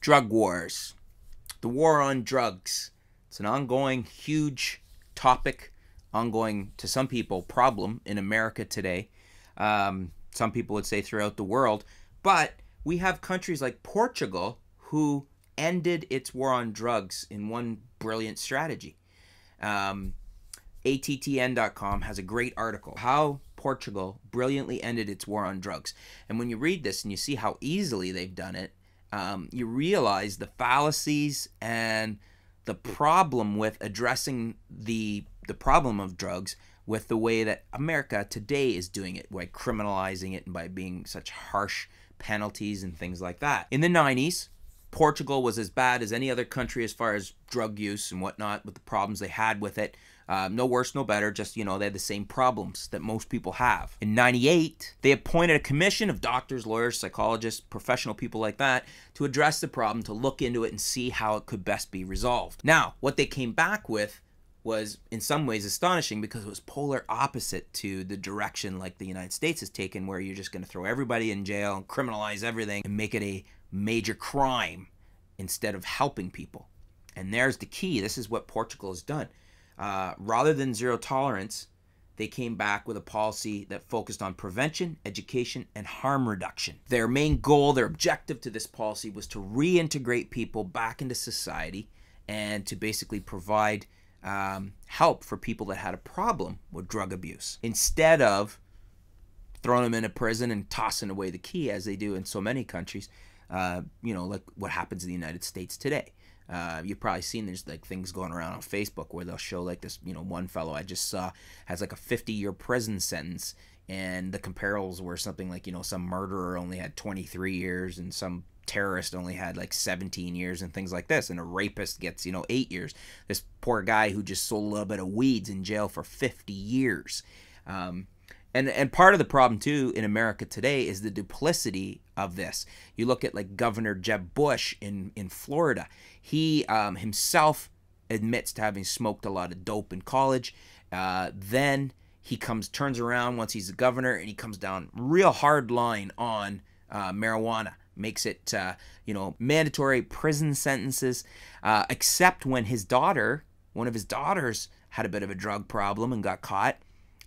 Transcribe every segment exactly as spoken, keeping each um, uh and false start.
drug wars, the war on drugs. It's an ongoing, huge topic, ongoing to some people problem in America today. Um, some people would say throughout the world. But we have countries like Portugal who ended its war on drugs in one brilliant strategy. Um, A T T N dot com has a great article, How Portugal Brilliantly Ended Its War on Drugs. And when you read this and you see how easily they've done it, um, you realize the fallacies and the problem with addressing the the problem of drugs with the way that America today is doing it, by criminalizing it and by being such harsh penalties and things like that. In the nineties, Portugal was as bad as any other country as far as drug use and whatnot, with the problems they had with it. Uh, no worse, no better, just, you know, they had the same problems that most people have. In ninety-eight, they appointed a commission of doctors, lawyers, psychologists, professional people like that to address the problem, to look into it and see how it could best be resolved. Now, what they came back with was in some ways astonishing, because it was polar opposite to the direction like the United States has taken, where you're just going to throw everybody in jail and criminalize everything and make it a major crime instead of helping people. And there's the key. This is what Portugal has done. Uh, rather than zero tolerance, they came back with a policy that focused on prevention, education, and harm reduction. Their main goal, their objective to this policy was to reintegrate people back into society and to basically provide um, help for people that had a problem with drug abuse, instead of throwing them into prison and tossing away the key as they do in so many countries. Uh, you know, like what happens in the United States today. Uh, you've probably seen there's like things going around on Facebook where they'll show like this, you know, one fellow I just saw has like a fifty year prison sentence, and the comparables were something like, you know, some murderer only had twenty-three years and some terrorist only had like seventeen years and things like this. And a rapist gets, you know, eight years. This poor guy who just sold a little bit of weeds in jail for fifty years. Um, And, and part of the problem, too, in America today is the duplicity of this. You look at, like, Governor Jeb Bush in, in Florida. He um, himself admits to having smoked a lot of dope in college. Uh, then he comes, turns around once he's the governor, and he comes down real hard line on uh, marijuana. Makes it, uh, you know, mandatory prison sentences, uh, except when his daughter, one of his daughters, had a bit of a drug problem and got caught.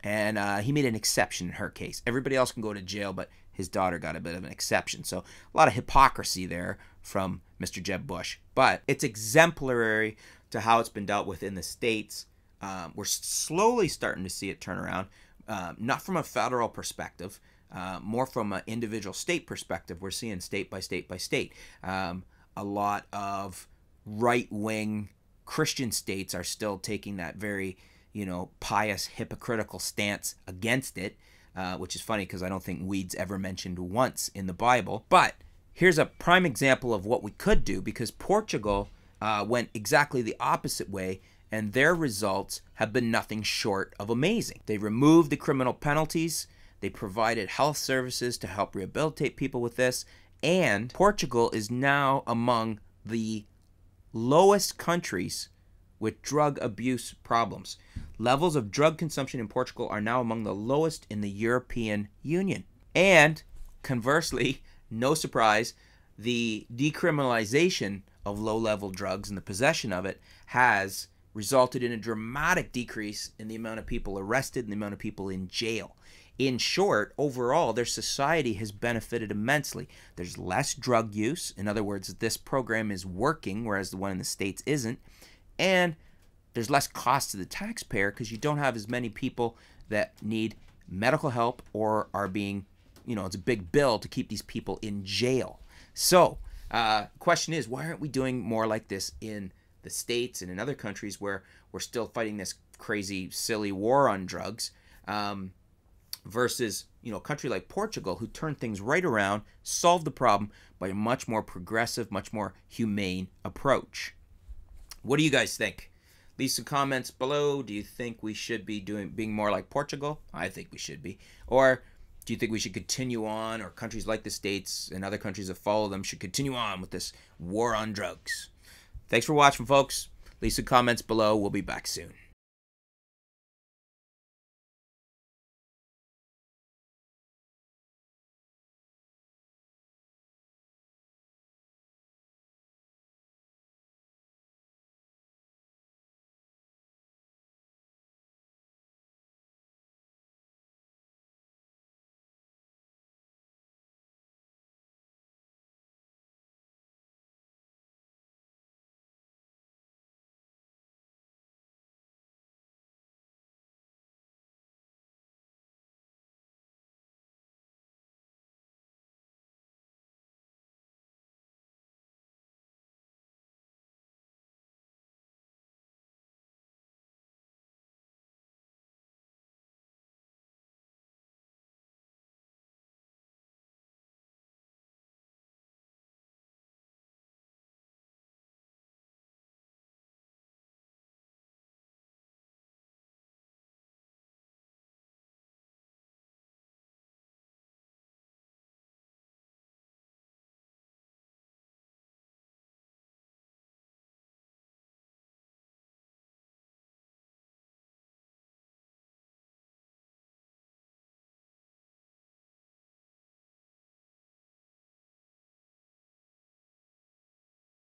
And uh, he made an exception in her case. Everybody else can go to jail, but his daughter got a bit of an exception. So a lot of hypocrisy there from Mister Jeb Bush. But it's exemplary to how it's been dealt with in the States. Um, we're slowly starting to see it turn around, uh, not from a federal perspective, uh, more from an individual state perspective. We're seeing state by state by state. Um, a lot of right-wing Christian states are still taking that very, you know, pious, hypocritical stance against it, uh, which is funny because I don't think weed's ever mentioned once in the Bible. But here's a prime example of what we could do, because Portugal uh, went exactly the opposite way, and their results have been nothing short of amazing. They removed the criminal penalties, they provided health services to help rehabilitate people with this, and Portugal is now among the lowest countries with drug abuse problems. Levels of drug consumption in Portugal are now among the lowest in the European Union. And conversely, no surprise, the decriminalization of low-level drugs and the possession of it has resulted in a dramatic decrease in the amount of people arrested and the amount of people in jail. In short, overall, their society has benefited immensely. There's less drug use. In other words, this program is working, whereas the one in the States isn't. And there's less cost to the taxpayer because you don't have as many people that need medical help or are being, you know, it's a big bill to keep these people in jail. So uh, question is, why aren't we doing more like this in the States and in other countries where we're still fighting this crazy, silly war on drugs um, versus, you know, a country like Portugal who turned things right around, solved the problem by a much more progressive, much more humane approach? What do you guys think? Leave some comments below. Do you think we should be doing being more like Portugal? I think we should be. Or do you think we should continue on, or countries like the States and other countries that follow them should continue on with this war on drugs? Thanks for watching, folks. Leave some comments below. We'll be back soon.